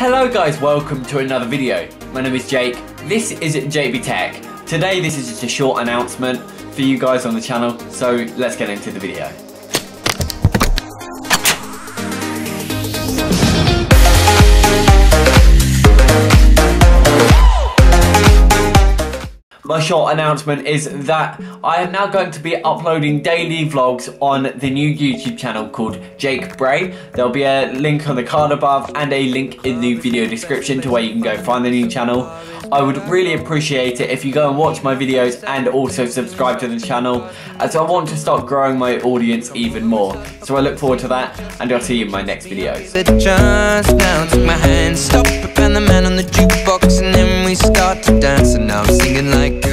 Hello guys, welcome to another video. My name is Jake, this is JB Tech. Today this is just a short announcement for you guys on the channel, so let's get into the video. My short announcement is that I am now going to be uploading daily vlogs on the new YouTube channel called Jake Bray. There'll be a link on the card above and a link in the video description to where you can go find the new channel. I would really appreciate it if you go and watch my videos and also subscribe to the channel, as I want to start growing my audience even more. So I look forward to that, and I'll see you in my next videos. Just now took my hand, stop, and the man on the jukebox, and then we start to dance, and now I'm singing like